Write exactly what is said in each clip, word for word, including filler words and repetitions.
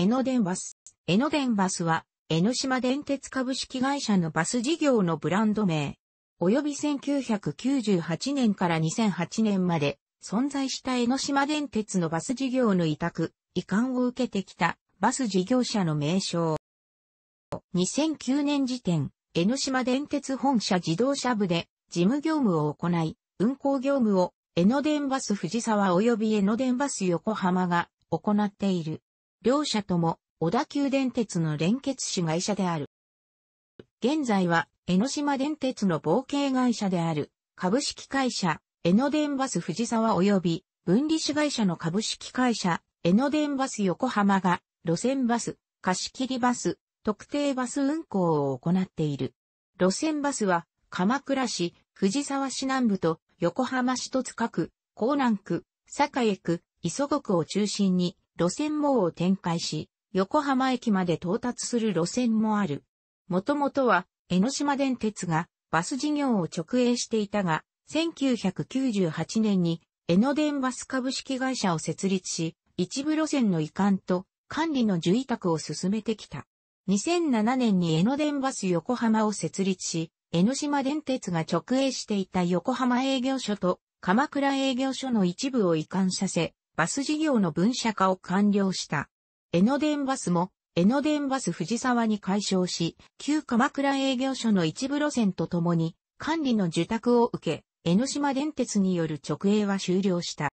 江ノ電バス。江ノ電バスは、江ノ島電鉄株式会社のバス事業のブランド名、及びせんきゅうひゃくきゅうじゅうはちねんからにせんはちねんまで存在した江ノ島電鉄のバス事業の委託、移管を受けてきたバス事業者の名称。にせんきゅうねん時点、江ノ島電鉄本社自動車部で事務業務を行い、運行業務を江ノ電バス藤沢及び江ノ電バス横浜が行っている。両社とも小田急電鉄の連結子会社である。現在は江ノ島電鉄の傍系会社である株式会社江ノ電バス藤沢及び分離子会社の株式会社江ノ電バス横浜が路線バス、貸切バス、特定バス運行を行っている。路線バスは鎌倉市、藤沢市南部と横浜市戸塚区、港南区、栄区、磯子区を中心に路線網を展開し、横浜駅まで到達する路線もある。もともとは、江ノ島電鉄がバス事業を直営していたが、せんきゅうひゃくきゅうじゅうはちねんに江ノ電バス株式会社を設立し、一部路線の移管と管理の受委託を進めてきた。にせんななねんに江ノ電バス横浜を設立し、江ノ島電鉄が直営していた横浜営業所と鎌倉営業所の一部を移管させ、バス事業の分社化を完了した。江ノ電バスも、江ノ電バス藤沢に改称し、旧鎌倉営業所の一部路線とともに、管理の受託を受け、江ノ島電鉄による直営は終了した。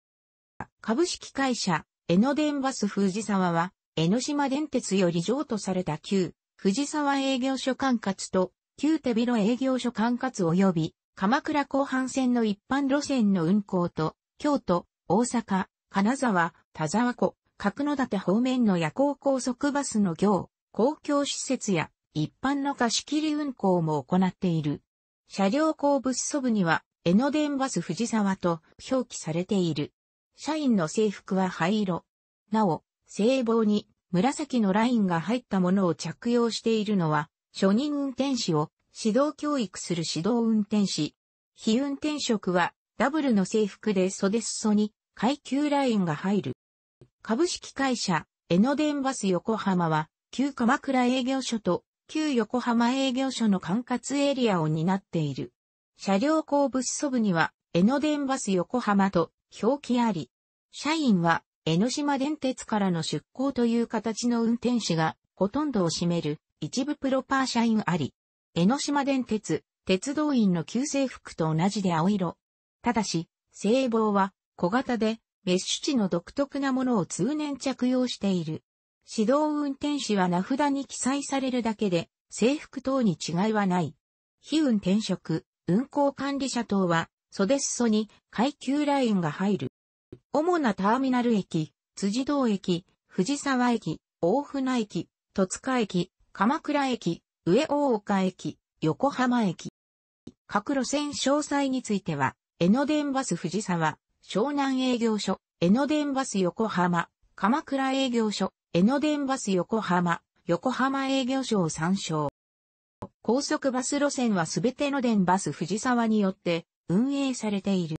株式会社、江ノ電バス藤沢は、江ノ島電鉄より譲渡された旧、藤沢営業所管轄と、旧手広営業所管轄及び、鎌倉後半線の一般路線の運行と、京都、大阪、金沢、田沢湖、角館方面の夜行高速バスの業、公共施設や一般の貸し切り運行も行っている。車両後部裾部には、江ノ電バス藤沢と表記されている。社員の制服は灰色。なお、制帽に紫のラインが入ったものを着用しているのは、初任運転士を指導教育する指導運転士。非運転職は、ダブルの制服で袖裾に、階級ラインが入る。株式会社、江ノ電バス横浜は、旧鎌倉営業所と、旧横浜営業所の管轄エリアを担っている。車両後部裾部には、江ノ電バス横浜と表記あり、社員は、江ノ島電鉄からの出向という形の運転士が、ほとんどを占める、一部プロパー社員あり、江ノ島電鉄、鉄道員の旧制服と同じで青色。ただし、制帽は、小型で、メッシュ地の独特なものを通年着用している。指導運転士は名札に記載されるだけで、制服等に違いはない。非運転職、運行管理者等は、袖裾に階級ラインが入る。主なターミナル駅、辻堂駅、藤沢駅、大船駅、戸塚駅、鎌倉駅、上大岡駅、横浜駅。各路線詳細については、江ノ電バス藤沢。湘南営業所、江ノ電バス横浜、鎌倉営業所、江ノ電バス横浜、横浜営業所を参照。高速バス路線はすべて江ノ電バス藤沢によって運営されている。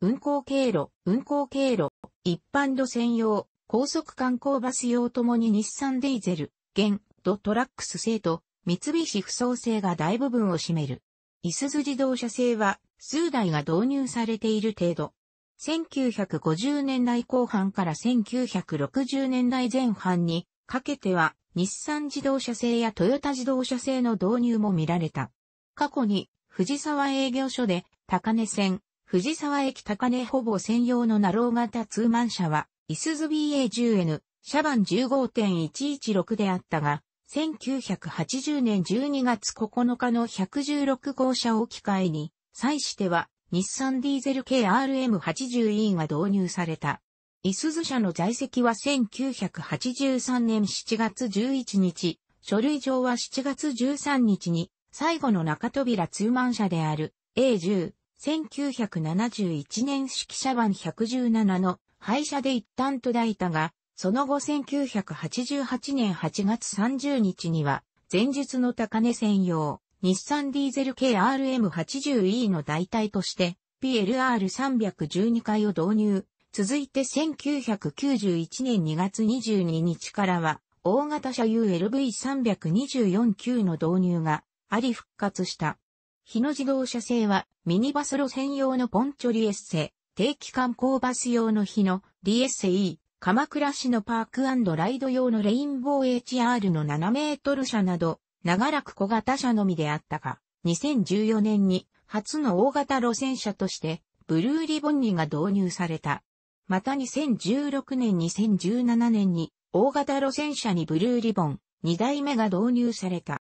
運行経路、運行経路、一般路線用、高速観光バス用ともに日産ディーゼル、現、ドトラックス製と三菱ふそう製が大部分を占める。いすゞ自動車製は数台が導入されている程度。せんきゅうひゃくごじゅうねんだいこう半からせんきゅうひゃくろくじゅうねんだいぜん半にかけては日産自動車製やトヨタ自動車製の導入も見られた。過去に藤沢営業所で高根線、藤沢駅高根ほぼ専用のナロー型ツーマン車は、いすゞ ビーエーじゅうエヌ、車番 じゅうごてんいちいちろく であったが、せんきゅうひゃくはちじゅうねんじゅうにがつここのかのひゃくじゅうろくごう車を機会に、際しては、日産ディーゼル ケーアールエムはちじゅうイー が導入された。いすゞ社の在籍はせんきゅうひゃくはちじゅうさんねんしちがつじゅういちにち、書類上はしちがつじゅうさんにちに、最後の中扉ツーマン車である エーじゅう、せんきゅうひゃくななじゅういちねん式車番ひゃくじゅうななの廃車で一旦途絶えたが、その後せんきゅうひゃくはちじゅうはちねんはちがつさんじゅうにちには、前述の高根専用。日産ディーゼル ケーアールエムはちじゅうイー の代替として、ピーエルアールさんいちにかいを導入。続いてせんきゅうひゃくきゅうじゅういちねんにがつにじゅうににちからは、大型車 ユーエルブイさんにーよんきゅう の導入があり復活した。日野自動車製はミニバス路線用のポンチョリエッセ、定期観光バス用の日野リエッセ E、鎌倉市のパーク&ライド用のレインボー エイチアール のななメートル車など、長らく小型車のみであったが、にせんじゅうよねんに初の大型路線車としてブルーリボンにが導入された。またにせんじゅうろくねんにせんじゅうななねんに大型路線車にブルーリボンにだいめが導入された。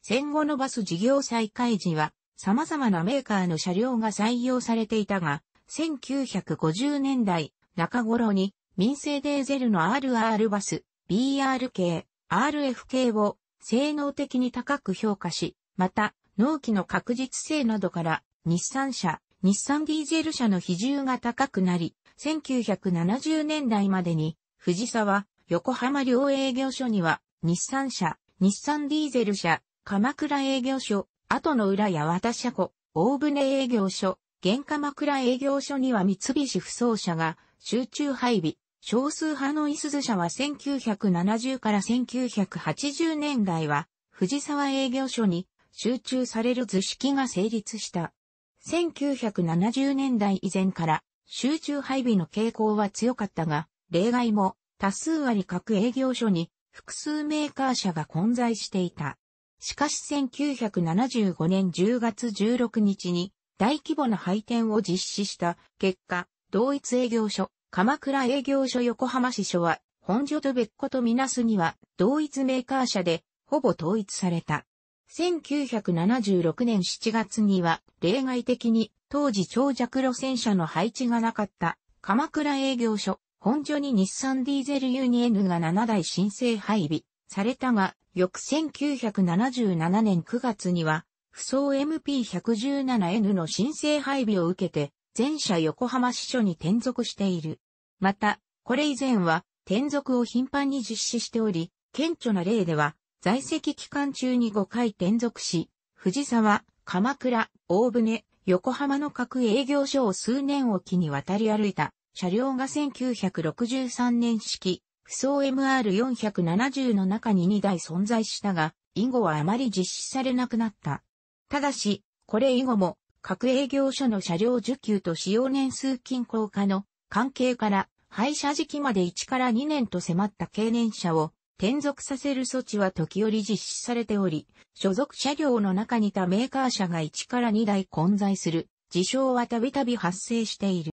戦後のバス事業再開時は様々なメーカーの車両が採用されていたが、せんきゅうひゃくごじゅうねんだい中頃に民生デーゼルの アールアール バス、ビーアール 系、アールエフ 系を性能的に高く評価し、また、納期の確実性などから、日産車、日産ディーゼル車の比重が高くなり、せんきゅうひゃくななじゅうねんだいまでに、藤沢、横浜両営業所には、日産車、日産ディーゼル車、鎌倉営業所、後の浦八幡車庫、大船営業所、現鎌倉営業所には三菱ふそう車が集中配備。少数派のいすゞ社はせんきゅうひゃくななじゅうからせんきゅうひゃくはちじゅうねんだいは藤沢営業所に集中される図式が成立した。せんきゅうひゃくななじゅうねんだい以前から集中配備の傾向は強かったが、例外も多数あり各営業所に複数メーカー社が混在していた。しかしせんきゅうひゃくななじゅうごねんじゅうがつじゅうろくにちに大規模な配転を実施した結果、同一営業所、鎌倉営業所横浜支所は、本所と別個とみなすには、同一メーカー社で、ほぼ統一された。せんきゅうひゃくななじゅうろくねんしちがつには、例外的に、当時長尺路線車の配置がなかった、鎌倉営業所、本所に日産ディーゼル ユーツーエヌ がななだい申請配備されたが、翌せんきゅうひゃくななじゅうななねんくがつには、不走 エムピーいちいちななエヌ の申請配備を受けて、全社横浜支所に転属している。また、これ以前は転属を頻繁に実施しており、顕著な例では、在籍期間中にごかい転属し、藤沢、鎌倉、大船、横浜の各営業所を数年おきに渡り歩いた車両がせんきゅうひゃくろくじゅうさんねん式、不走 エムアールよんひゃくななじゅう の中ににだい存在したが、以後はあまり実施されなくなった。ただし、これ以後も、各営業所の車両需給と使用年数均衡化の関係から廃車時期までいちからにねんと迫った経年車を転属させる措置は時折実施されており、所属車両の中に他メーカー車がいちからにだい混在する事象はたびたび発生している。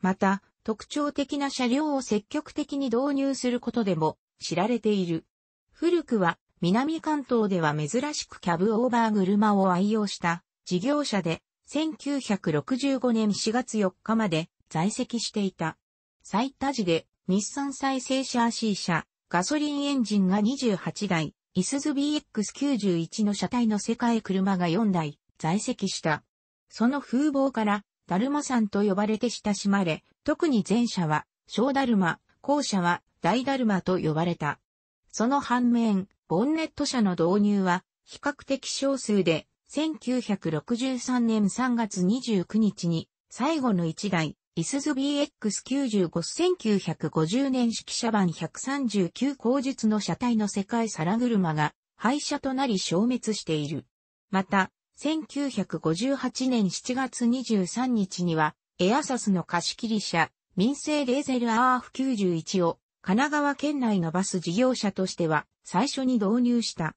また、特徴的な車両を積極的に導入することでも知られている。古くは南関東では珍しくキャブオーバー車を愛用した。事業者でせんきゅうひゃくろくじゅうごねんしがつよっかまで在籍していた。最多時で日産再生車 シー 車、ガソリンエンジンがにじゅうはちだい、いすゞ ビーエックスきゅうじゅういち の車体の世界車がよんだい在籍した。その風貌から、だるまさんと呼ばれて親しまれ、特に前車は小だるま、後車は大だるまと呼ばれた。その反面、ボンネット車の導入は比較的少数で、せんきゅうひゃくろくじゅうさんねんさんがつにじゅうくにちに最後のいちだい、いすゞ ビーエックスきゅうじゅうご せんきゅうひゃくごじゅうねん式車番ひゃくさんじゅうきゅう後述の車体の世界皿車が廃車となり消滅している。また、せんきゅうひゃくごじゅうはちねんしちがつにじゅうさんにちには、エアサスの貸し切り車、民生デーゼル アールエフきゅうじゅういち を神奈川県内のバス事業者としては最初に導入した。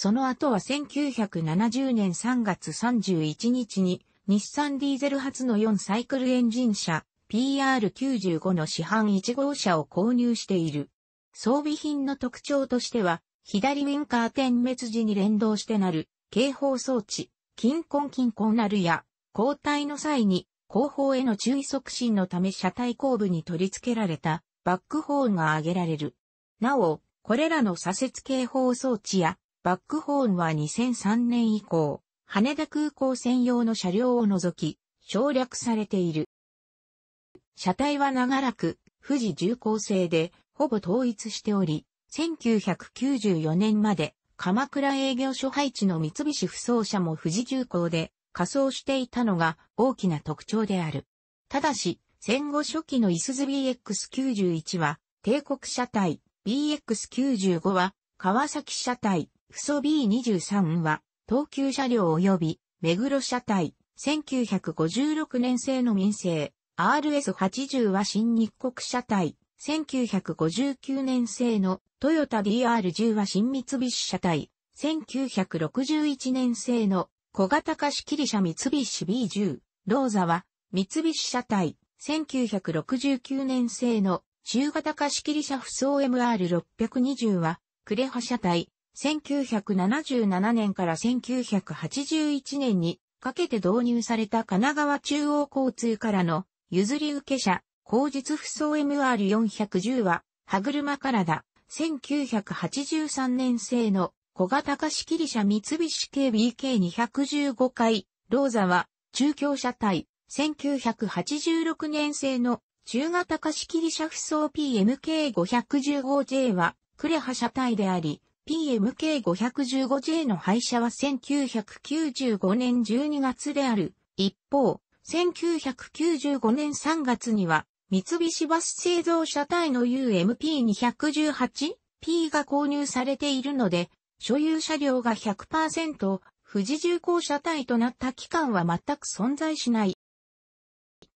その後はせんきゅうひゃくななじゅうねんさんがつさんじゅういちにちに日産ディーゼル初のよんサイクルエンジン車 ピーアールきゅうじゅうご の市販いちごうしゃを購入している。装備品の特徴としては左ウィンカー点滅時に連動して鳴る警報装置、近婚近婚鳴るや交代の際に後方への注意促進のため車体後部に取り付けられたバックホーンが挙げられる。なお、これらの左折警報装置やバックホーンはにせんさんねん以降、羽田空港専用の車両を除き、省略されている。車体は長らく、富士重工製で、ほぼ統一しており、せんきゅうひゃくきゅうじゅうよねんまで、鎌倉営業所配置の三菱ふそう車も富士重工で、仮装していたのが大きな特徴である。ただし、戦後初期のいすゞ ビーエックスきゅうじゅういち は、帝国車体 ビーエックスきゅうじゅうご は、川崎車体、フソ ビーにじゅうさん は、東急車両及び、目黒車体、せんきゅうひゃくごじゅうろくねん製の民生、アールエスはちじゅう は新日国車体、せんきゅうひゃくごじゅうきゅうねん製のトヨタ ディーアールじゅう は新三菱車体、せんきゅうひゃくろくじゅういちねん製の小型貸切車三菱 ビーじゅう、ローザは三菱車体、せんきゅうひゃくろくじゅうきゅうねん製の中型貸切車フソ エムアールろっぴゃくにじゅう はクレハ車体、せんきゅうひゃくななじゅうななねんからせんきゅうひゃくはちじゅういちねんにかけて導入された神奈川中央交通からの譲り受け車、後述フソ エムアールよんひゃくじゅう は歯車からだ、せんきゅうひゃくはちじゅうさんねん製の小型貸切車三菱系 ビーケーにひゃくじゅうご 回、ローザは中京車体、せんきゅうひゃくはちじゅうろくねん製の中型貸切車フソ ピーエムケーごひゃくじゅうごジェー はクレハ車体であり、ピーエムケーごひゃくじゅうごジェー の廃車はせんきゅうひゃくきゅうじゅうごねんじゅうにがつである。一方、せんきゅうひゃくきゅうじゅうごねんさんがつには、三菱バス製造車体の ユーエムピーにひゃくじゅうはちピー が購入されているので、所有車両が ひゃくパーセント 富士重工車体となった期間は全く存在しない。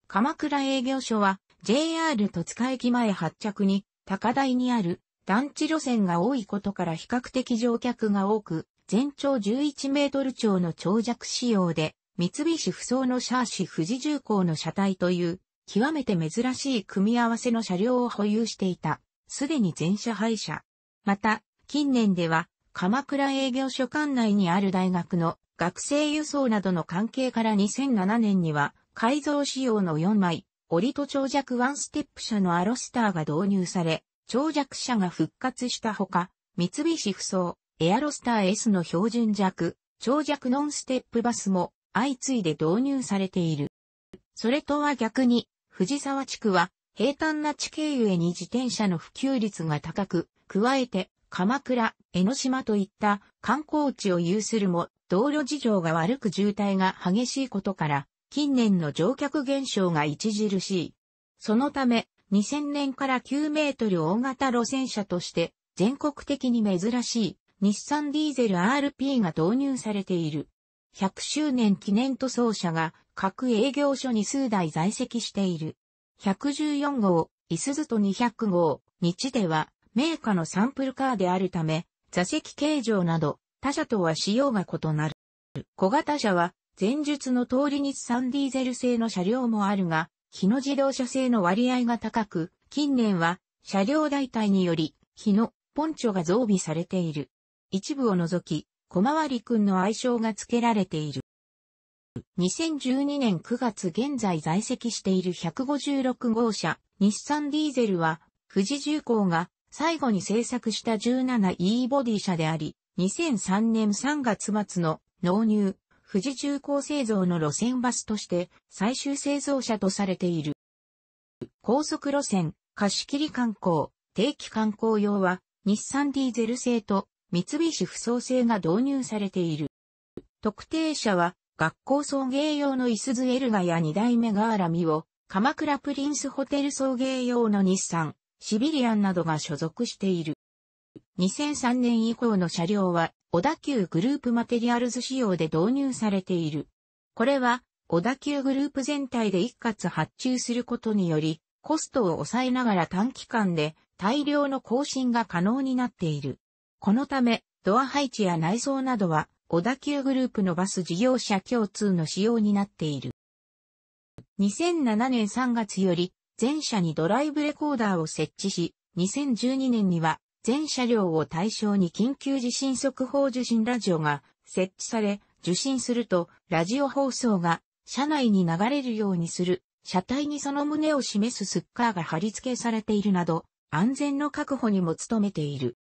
鎌倉営業所は、ジェイアール 戸塚駅前発着に、高台にある団地路線が多いことから比較的乗客が多く、全長じゅういちメートル超の長尺仕様で、三菱不走のシャーシ富士重工の車体という、極めて珍しい組み合わせの車両を保有していた。すでに全車廃車。また、近年では、鎌倉営業所管内にある大学の学生輸送などの関係からにせんななねんには、改造仕様のよんまい、折と長尺ワンステップ車のアロスターが導入され、長尺車が復活したほか、三菱不走、エアロスター エス の標準弱、長尺ノンステップバスも、相次いで導入されている。それとは逆に、藤沢地区は平坦な地形ゆえに自転車の普及率が高く、加えて鎌倉、江ノ島といった観光地を有するも道路事情が悪く渋滞が激しいことから、近年の乗客減少が著しい。そのため、にせんねんからきゅうメートル大型路線車として全国的に珍しい日産ディーゼル アールピー が導入されている。ひゃくしゅうねん記念塗装車が各営業所に数台在籍している。ひゃくじゅうよんごう、いすゞとにひゃくごう、日ではメーカーのサンプルカーであるため、座席形状など他車とは仕様が異なる。小型車は前述の通り日産ディーゼル製の車両もあるが、日野自動車製の割合が高く、近年は車両代替により日野ポンチョが増備されている。一部を除き、小回りくんの愛称が付けられている。にせんじゅうにねんくがつ現在在籍しているひゃくごじゅうろくごうしゃ、日産ディーゼルは、富士重工が最後に製作した じゅうななイー ボディ車であり、にせんさんねんさんがつ末の納入、富士重工製造の路線バスとして最終製造車とされている。高速路線、貸切観光、定期観光用は、日産ディーゼル製と、三菱不走製が導入されている。特定車は、学校送迎用のいすゞエルガやに代目ガーラミを、鎌倉プリンスホテル送迎用の日産、シビリアンなどが所属している。にせんさんねん以降の車両は、小田急グループマテリアルズ仕様で導入されている。これは、小田急グループ全体で一括発注することにより、コストを抑えながら短期間で大量の更新が可能になっている。このため、ドア配置や内装などは、小田急グループのバス事業者共通の仕様になっている。にせんななねんさんがつより、全車にドライブレコーダーを設置し、にせんじゅうにねんには、全車両を対象に緊急地震速報受信ラジオが設置され、受信すると、ラジオ放送が車内に流れるようにする、車体にその旨を示すスッカーが貼り付けされているなど、安全の確保にも努めている。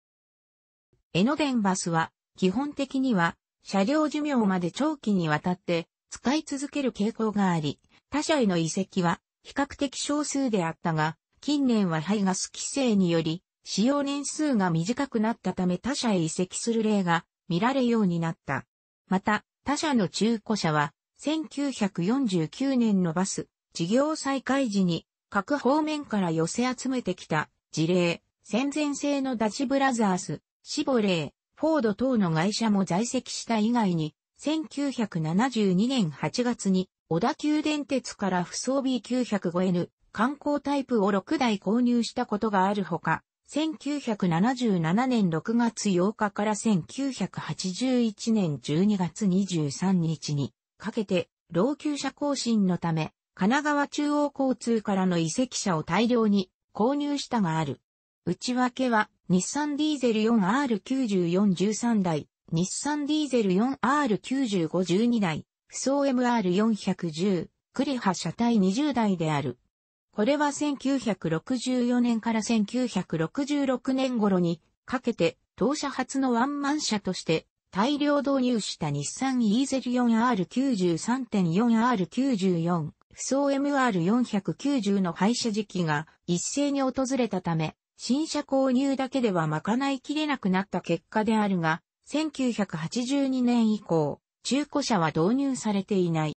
江ノ電バスは、基本的には、車両寿命まで長期にわたって使い続ける傾向があり、他社への移籍は比較的少数であったが、近年は排ガス規制により、使用年数が短くなったため他社へ移籍する例が見られるようになった。また、他社の中古車は、せんきゅうひゃくよんじゅうきゅうねんのバス、事業再開時に、各方面から寄せ集めてきた事例、戦前製のダチブラザース、シボレー、フォード等の外車も在籍した以外に、せんきゅうひゃくななじゅうにねんはちがつに、小田急電鉄から扶桑 ビーきゅうまるごエヌ 観光タイプをろくだい購入したことがあるほか、せんきゅうひゃくななじゅうななねんろくがつようかからせんきゅうひゃくはちじゅういちねんじゅうにがつにじゅうさんにちにかけて老朽車更新のため神奈川中央交通からの移籍車を大量に購入したがある。内訳は日産ディーゼル よんアールきゅうよんいちさんだい、日産ディーゼル よんアールきゅうごいちにだい、扶桑 エムアールよんひゃくじゅう、クレハ車体にじゅうだいである。これはせんきゅうひゃくろくじゅうよねんからせんきゅうひゃくろくじゅうろくねん頃にかけて当社初のワンマン車として大量導入した日産イーゼル よんアールきゅうさんよんアールきゅうよん、扶桑 エムアールよんひゃくきゅうじゅう の廃車時期が一斉に訪れたため新車購入だけでは賄いきれなくなった結果であるが、せんきゅうひゃくはちじゅうにねん以降中古車は導入されていない。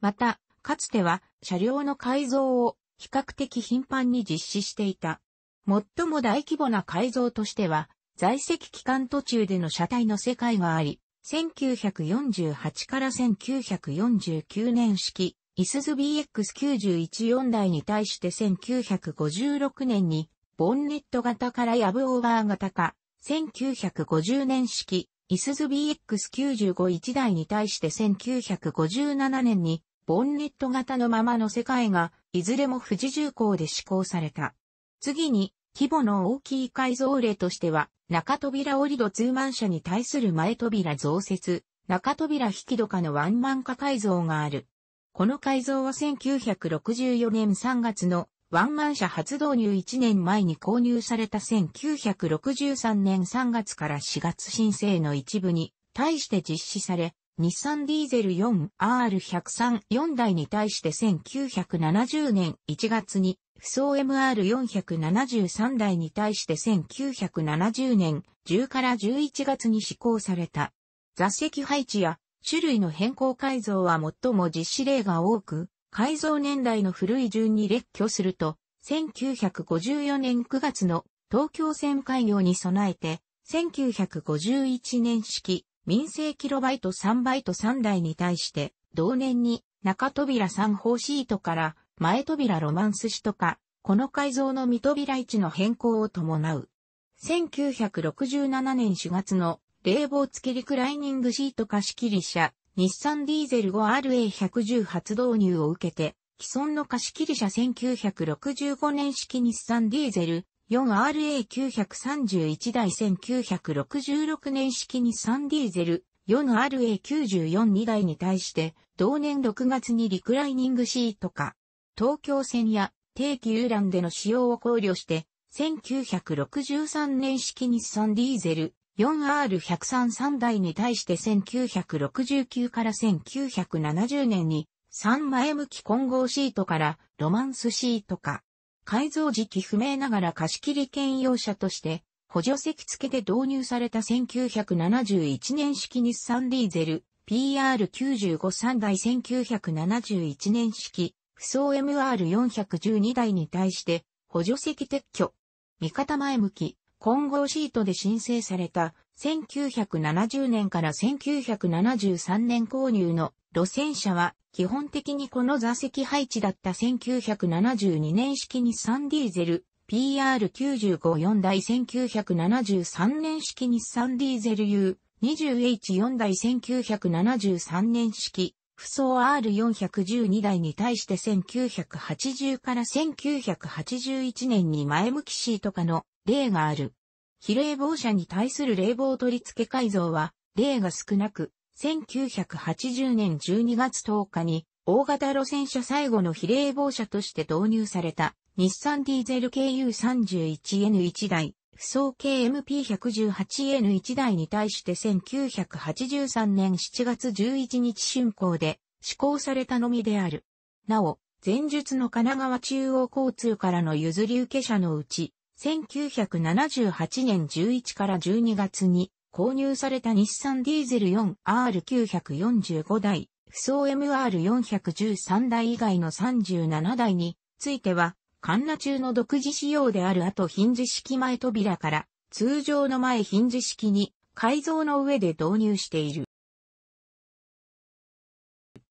また、かつては車両の改造を比較的頻繁に実施していた。最も大規模な改造としては在籍期間途中での車体の世界があり、せんきゅうひゃくよんじゅうはちからせんきゅうひゃくよんじゅうきゅうねん式、イスズ ビーエックスきゅうじゅういちよんだいに対してせんきゅうひゃくごじゅうろくねんにボンネット型からヤブオーバー型か、せんきゅうひゃくごじゅうねん式、イスズ ビーエックスきゅうごいちだいに対してせんきゅうひゃくごじゅうななねんにボンネット型のままの世界が、いずれも富士重工で施行された。次に、規模の大きい改造例としては、中扉折戸ツーマン車に対する前扉増設、中扉引き戸下のワンマン化改造がある。この改造はせんきゅうひゃくろくじゅうよねんさんがつのワンマン車初導入いちねんまえに購入されたせんきゅうひゃくろくじゅうさんねんさんがつからしがつ申請の一部に対して実施され、日産ディーゼル よんアールいちまるさんよんだいに対してせんきゅうひゃくななじゅうねんいちがつに、扶桑 エムアールよんひゃくななじゅうさんだいに対してせんきゅうひゃくななじゅうねんじゅうからじゅういちがつに施行された。座席配置や種類の変更改造は最も実施例が多く、改造年代の古い順に列挙すると、せんきゅうひゃくごじゅうよねんくがつの東京線開業に備えて、せんきゅうひゃくごじゅういちねん式、民生キロバイトさんバイトさんだいに対して、同年に中扉さんほうシートから前扉ロマンスシートか、この改造の見扉位置の変更を伴う。せんきゅうひゃくろくじゅうななねんしがつの冷房付きリクライニングシート貸し切り車、日産ディーゼル ごアールエーひゃくじゅう 初導入を受けて、既存の貸し切り車せんきゅうひゃくろくじゅうごねん式日産ディーゼル、よんアールエーきゅうさんいちだいせんきゅうひゃくろくじゅうろくねん式日産ディーゼル よんアールエーきゅうよんにだいに対して同年ろくがつにリクライニングシートか東京線や定期遊覧での使用を考慮してせんきゅうひゃくろくじゅうさんねん式日産ディーゼル よんアールいちまるさんさんだいに対してせんきゅうひゃくろくじゅうきゅうからせんきゅうひゃくななじゅうねんにさんまい向き混合シートからロマンスシートか改造時期不明ながら貸し切り兼用車として補助席付けで導入されたせんきゅうひゃくななじゅういちねん式日産ディーゼル ピーアールきゅうごさんだいせんきゅうひゃくななじゅういちねん式扶桑 エムアールよんひゃくじゅうにだいに対して補助席撤去。味方前向き混合シートで申請されたせんきゅうひゃくななじゅうねんからせんきゅうひゃくななじゅうさんねん購入の路線車は基本的にこの座席配置だったせんきゅうひゃくななじゅうにねん式日産ディーゼル ピーアールきゅうごよんだいせんきゅうひゃくななじゅうさんねん式日産ディーゼル ユーにじゅうエイチよんだいせんきゅうひゃくななじゅうさんねん式扶桑 アールよんひゃくじゅうにだいに対してせんきゅうひゃくはちじゅうからせんきゅうひゃくはちじゅういちねんに前向きシート化の例がある。非冷房車に対する冷房取り付け改造は例が少なく、せんきゅうひゃくはちじゅうねんじゅうにがつとおかに大型路線車最後の非冷房車として導入された日産ディーゼル ケーユーさんじゅういちエヌいちだい、扶桑 ケーエムピーひゃくじゅうはちエヌいちだいに対してせんきゅうひゃくはちじゅうさんねんしちがつじゅういちにち竣工で施行されたのみである。なお、前述の神奈川中央交通からの譲り受け車のうち、せんきゅうひゃくななじゅうはちねんじゅういちからじゅうにがつに、購入された日産ディーゼル よんアールきゅうよんごだい、扶桑 エムアールよんひゃくじゅうさんだい以外のさんじゅうななだいについては、カンナ中の独自仕様である後ヒンジ式前扉から通常の前ヒンジ式に改造の上で導入している。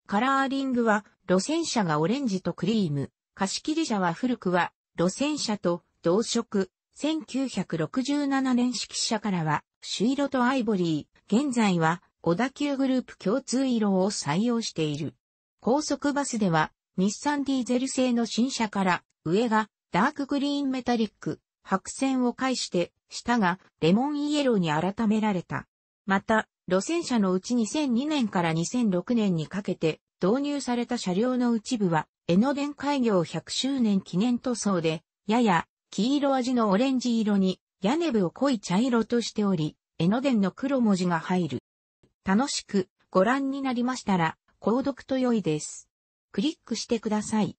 カラーリングは路線車がオレンジとクリーム、貸切車は古くは路線車と同色、せんきゅうひゃくろくじゅうななねん式車からは朱色とアイボリー、現在は小田急グループ共通色を採用している。高速バスでは日産ディーゼル製の新車から上がダークグリーンメタリック、白線を介して下がレモンイエローに改められた。また、路線車のうちにせんにねんからにせんろくねんにかけて導入された車両の一部は江ノ電開業ひゃくしゅうねん記念塗装でやや黄色味のオレンジ色に屋根部を濃い茶色としており、江ノ電の黒文字が入る。楽しくご覧になりましたら購読と良いです。クリックしてください。